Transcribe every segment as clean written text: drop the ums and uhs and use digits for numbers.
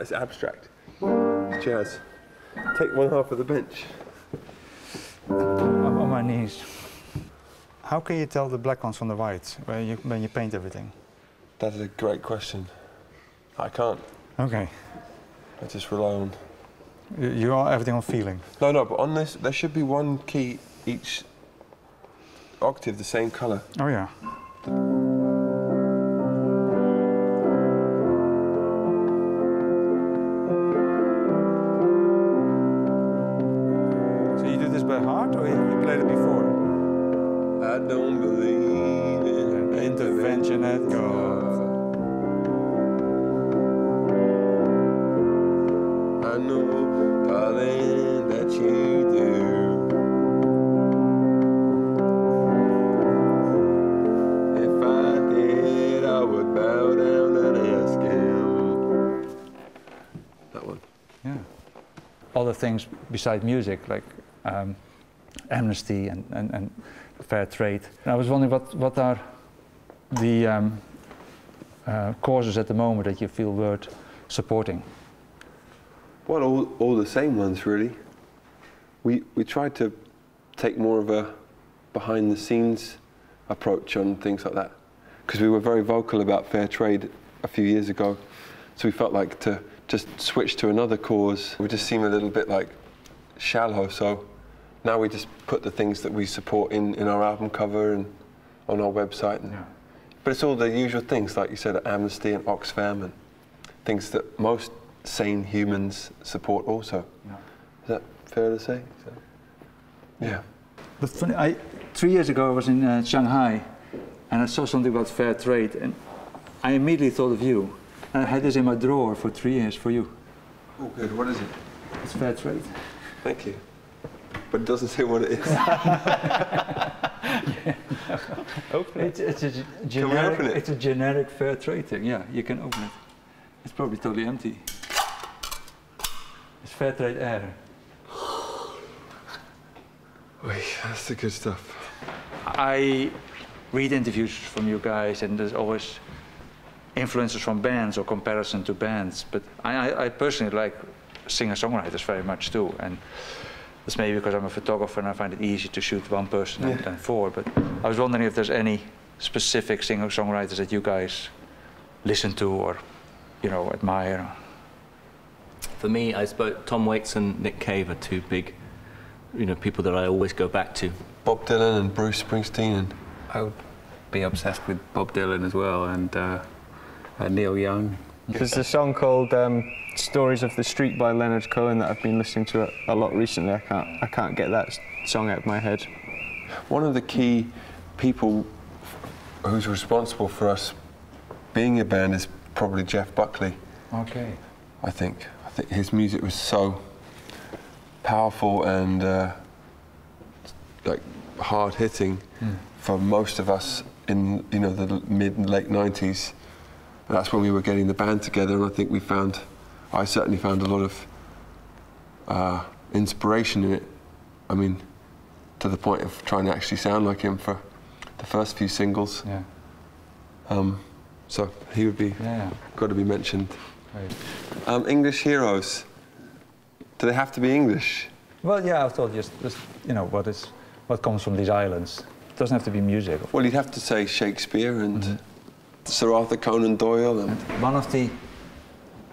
It's abstract. Jazz. Take one half of the bench. I'm on my knees. How can you tell the black ones from the white when you paint everything? That is a great question. I can't. Okay. I just rely on... You are everything on feeling. No, no, but on this, there should be one key each octave the same colour. Oh, yeah. Things besides music, like Amnesty and Fair Trade. And I was wondering what are the causes at the moment that you feel worth supporting? Well, all the same ones, really. We tried to take more of a behind-the-scenes approach on things like that, because we were very vocal about Fair Trade a few years ago, so we felt like to just switch to another cause would just seem a little bit like shallow, so now we just put the things that we support in our album cover and on our website. And, yeah. But it's all the usual things, like you said, Amnesty and Oxfam and things that most sane humans support also. Yeah. Is that fair to say? So, yeah. But funny, 3 years ago I was in Shanghai and I saw something about fair trade and I immediately thought of you. I had this in my drawer for 3 years for you. Oh, good. What is it? It's fair trade. Thank you. But it doesn't say what it is. Yeah, no. Open it. Can we open it? It's a generic fair trade thing. Yeah, you can open it. It's probably totally empty. It's fair trade air. Wait, that's the good stuff. I read interviews from you guys, and there's always influences from bands or comparison to bands, but I personally like singer-songwriters very much too, and that's maybe because I'm a photographer and I find it easy to shoot one person yeah. than four. But I was wondering if there's any specific singer-songwriters that you guys listen to or, you know, admire. For me, I suppose Tom Waits and Nick Cave are two big, you know, people that I always go back to. Bob Dylan and Bruce Springsteen, and I would be obsessed with Bob Dylan as well, and. Neil Young. There's a song called Stories of the Street by Leonard Cohen that I've been listening to a lot recently. I can't get that song out of my head. One of the key people who's responsible for us being a band is probably Jeff Buckley. Okay. I think his music was so powerful and like hard-hitting for most of us in, you know, the mid and late 90s. And that's when we were getting the band together, and I think we found, I certainly found a lot of inspiration in it. I mean, to the point of trying to actually sound like him for the first few singles. Yeah. So he would be, yeah. got to be mentioned. Right. English heroes. Do they have to be English? Well, yeah, I thought just you know, what comes from these islands. It doesn't have to be music. Well, you'd have to say Shakespeare and. Mm-hmm. Sir Arthur Conan Doyle. And one of the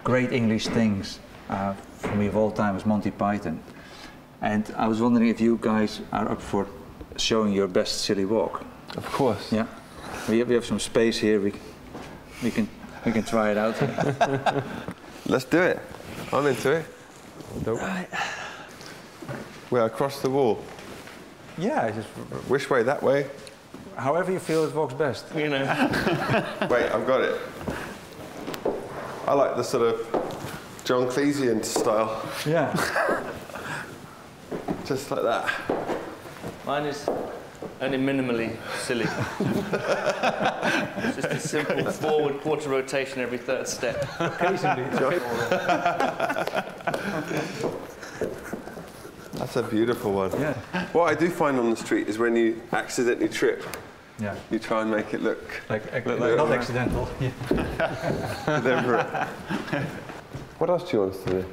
great English things for me of all time was Monty Python. And I was wondering if you guys are up for showing your best silly walk. Of course. Yeah. We have some space here. We can try it out. Let's do it. I'm into it. Right. We're across the wall. Yeah. Just... Which way? That way. However you feel it works best. You know. Wait, I've got it. I like the sort of John Cleesian style. Yeah. Just like that. Mine is only minimally silly. It's just a simple forward quarter rotation every third step. Occasionally. That's a beautiful one. Yeah. What I do find on the street is when you accidentally trip, Yeah. You try and make it look like not accidental. Yeah. Deliberate. What else do you want us to do?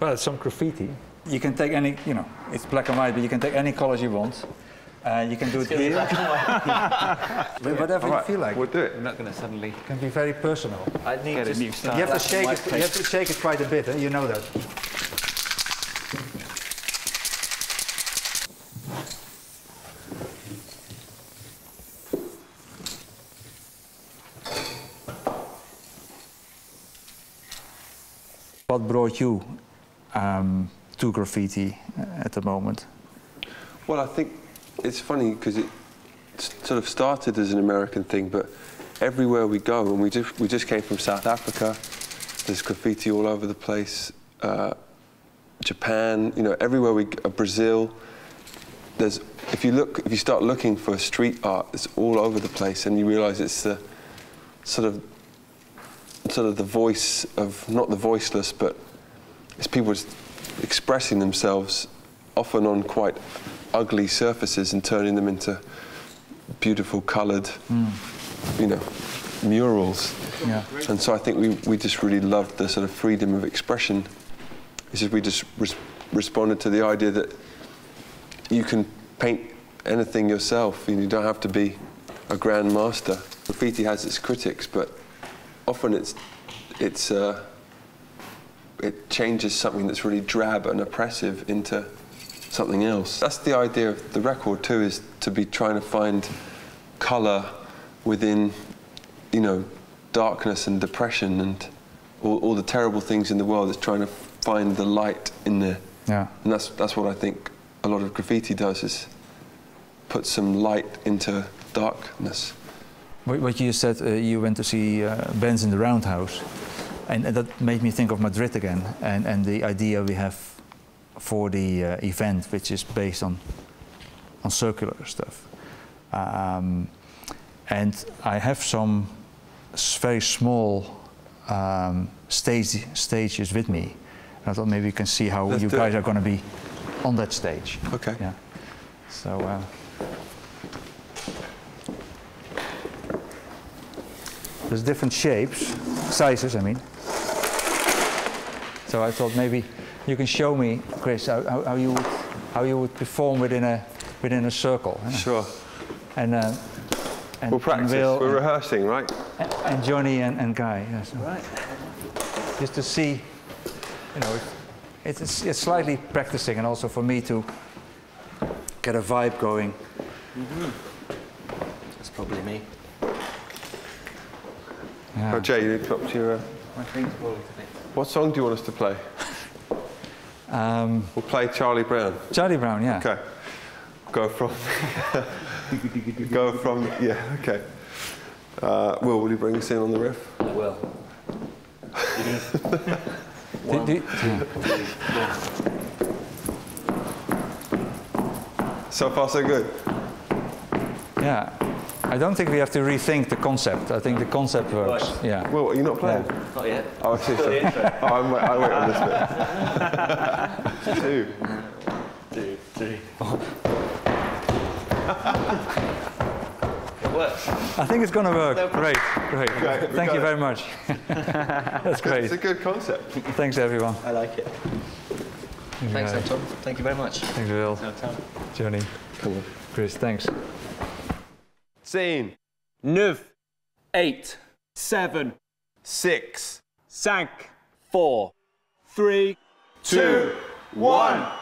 Well, some graffiti. You can take any, you know, it's black and white, but you can take any colors you want. You can do it here. Whatever you feel like. We'll do it. I'm not going to suddenly. It can be very personal. I need to get a new start. You have to shake it. You have to shake it quite a bit. Eh? You know that. What brought you to graffiti at the moment? Well, I think it's funny because it sort of started as an American thing, but everywhere we go, and we just came from South Africa, there's graffiti all over the place. Japan, you know, everywhere we go, Brazil. There's if you start looking for street art, it's all over the place, and you realise it's the sort of the voice of, not the voiceless, but it's people expressing themselves often on quite ugly surfaces and turning them into beautiful coloured, you know, murals. Yeah. And so I think we just really loved the sort of freedom of expression. It's just we just responded to the idea that you can paint anything yourself and you don't have to be a grand master. Graffiti has its critics, but often it changes something that's really drab and oppressive into something else. That's the idea of the record too, is to be trying to find colour within, you know, darkness and depression and all the terrible things in the world. Is trying to find the light in there. Yeah. And that's what I think a lot of graffiti does, is put some light into darkness. What you said, you went to see bands in the Roundhouse, and that made me think of Madrid again, and the idea we have for the event, which is based on circular stuff. And I have some very small stages with me. I thought maybe you can see how you guys are going to be on that stage. Okay. Yeah. So. There's different shapes, sizes, I mean. So I thought maybe you can show me, Chris, how you would perform within a circle. Huh? Sure. And we'll practice. We're rehearsing, right? And Johnny and Guy. Yeah, so. Right. Just to see, you know, it's slightly practicing, and also for me to get a vibe going. Mm-hmm. That's probably me. Yeah. Oh, Jay, you dropped your... My thing's falling a bit. What song do you want us to play? We'll play Charlie Brown. Charlie Brown, yeah. Okay. Go from... Yeah, okay. Will you bring us in on the riff? I will. One, two, three, four. So far, so good. Yeah. I don't think we have to rethink the concept. I think the concept works. Right. Yeah. Well, are you not playing? Yeah. Not yet. Oh, I see. So. Oh, I wait on this bit. 2, 2, 3, 4. It works. I think it's going to work. No, great. Okay, thank you very much. That's great. It's a good concept. Thanks, everyone. I like it. Thanks, Tom. Thank you very much. Thanks, Will. No, Tom. Johnny. Cool. Chris, thanks. 10, 9, 8, 7, 6, 5, 4, 3, 2, 1.